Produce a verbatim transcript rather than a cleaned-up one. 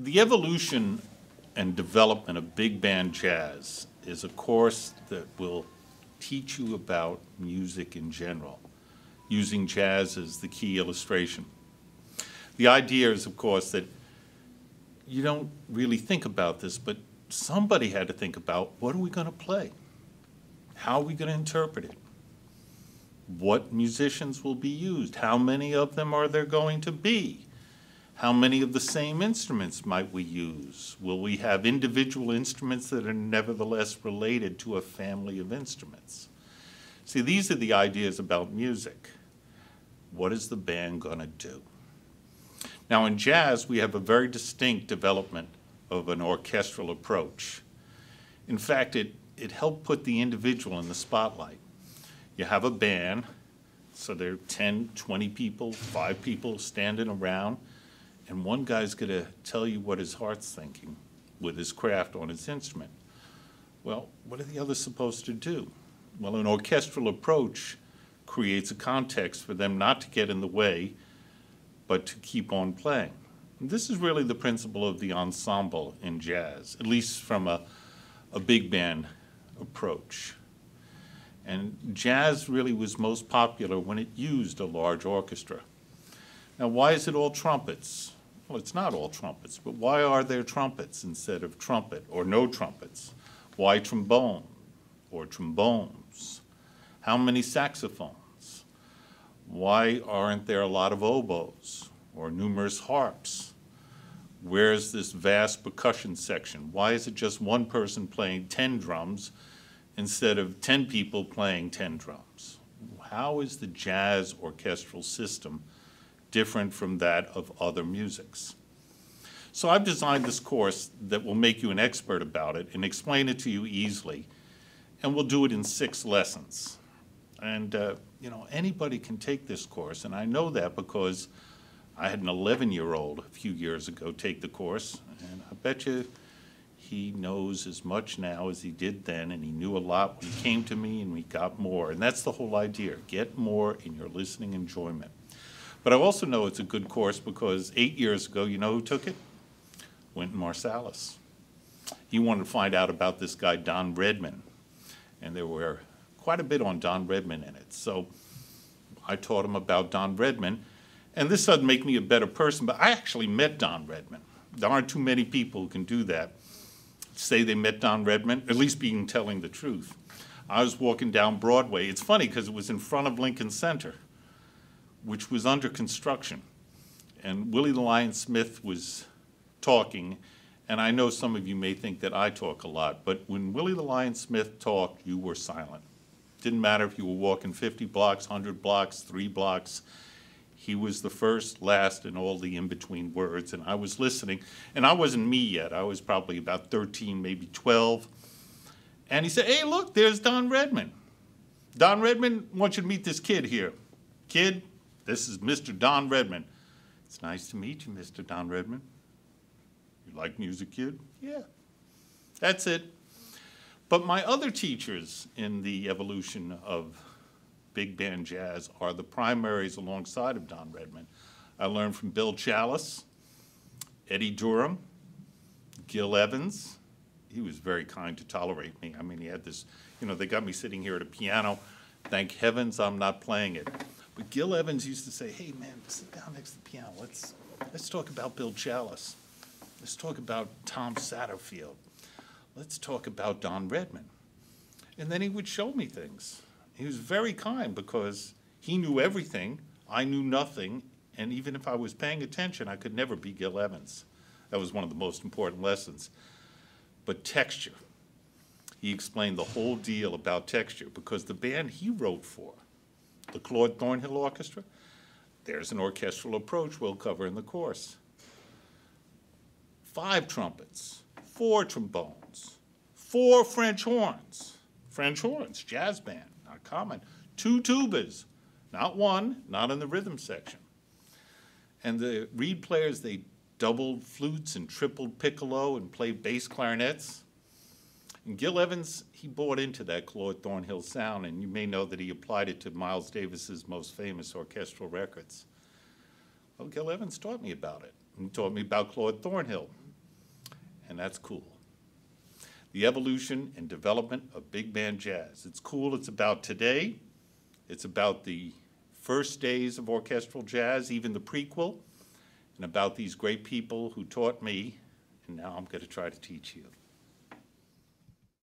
the evolution and development of big band jazz is a course that will teach you about music in general, using jazz as the key illustration. The idea is, of course, that you don't really think about this, but somebody had to think about, what are we going to play? How are we going to interpret it? What musicians will be used? How many of them are there going to be? How many of the same instruments might we use? Will we have individual instruments that are nevertheless related to a family of instruments? See, these are the ideas about music. What is the band going to do? Now, in jazz, we have a very distinct development of an orchestral approach. In fact, it, it helped put the individual in the spotlight. You have a band, so there are ten, twenty people, five people standing around, and one guy's going to tell you what his heart's thinking with his craft on his instrument. Well, what are the others supposed to do? Well, an orchestral approach creates a context for them not to get in the way, but to keep on playing. This is really the principle of the ensemble in jazz, at least from a, a big band approach. And jazz really was most popular when it used a large orchestra. Now, why is it all trumpets? Well, it's not all trumpets, but why are there trumpets instead of trumpet or no trumpets? Why trombone or trombones? How many saxophones? Why aren't there a lot of oboes or numerous harps? Where's this vast percussion section? Why is it just one person playing ten drums instead of ten people playing ten drums? How is the jazz orchestral system different from that of other musics? So I've designed this course that will make you an expert about it and explain it to you easily, and we'll do it in six lessons. And uh, you know, anybody can take this course, and I know that because I had an eleven-year-old a few years ago take the course, and I bet you he knows as much now as he did then, and he knew a lot when he came to me, and we got more. And that's the whole idea, get more in your listening enjoyment. But I also know it's a good course because eight years ago, you know who took it? Wynton Marsalis. He wanted to find out about this guy, Don Redman, and there were quite a bit on Don Redman in it. So I taught him about Don Redman, and this doesn't make me a better person, but I actually met Don Redman. There aren't too many people who can do that. Say they met Don Redman, at least being telling the truth. I was walking down Broadway. It's funny because it was in front of Lincoln Center, which was under construction. And Willie the Lion Smith was talking, and I know some of you may think that I talk a lot, but when Willie the Lion Smith talked, you were silent. Didn't matter if you were walking fifty blocks, one hundred blocks, three blocks. He was the first, last, and all the in-between words, and I was listening. And I wasn't me yet. I was probably about thirteen, maybe twelve. And he said, hey, look, there's Don Redman. Don Redman wants you to meet this kid here. Kid, this is Mister Don Redman. It's nice to meet you, Mister Don Redman. You like music, kid? Yeah. That's it. But my other teachers in the evolution of big band jazz are the primaries alongside of Don Redman. I learned from Bill Challis, Eddie Durham, Gil Evans. He was very kind to tolerate me. I mean, he had this, you know, they got me sitting here at a piano. Thank heavens I'm not playing it. But Gil Evans used to say, hey, man, sit down next to the piano. Let's, let's talk about Bill Challis. Let's talk about Tom Satterfield. Let's talk about Don Redman. And then he would show me things. He was very kind because he knew everything, I knew nothing, and even if I was paying attention, I could never be Gil Evans. That was one of the most important lessons. But texture. He explained the whole deal about texture because the band he wrote for, the Claude Thornhill Orchestra, there's an orchestral approach we'll cover in the course. Five trumpets, four trombones, four French horns. French horns, jazz band. Not common. Two tubas, not one, not in the rhythm section. And the reed players, they doubled flutes and tripled piccolo and played bass clarinets. And Gil Evans, he bought into that Claude Thornhill sound, and you may know that he applied it to Miles Davis's most famous orchestral records. Well, Gil Evans taught me about it. He taught me about Claude Thornhill. and that's cool. The evolution and development of big band jazz. It's cool, it's about today, it's about the first days of orchestral jazz, even the prequel, and about these great people who taught me, and now I'm going to try to teach you.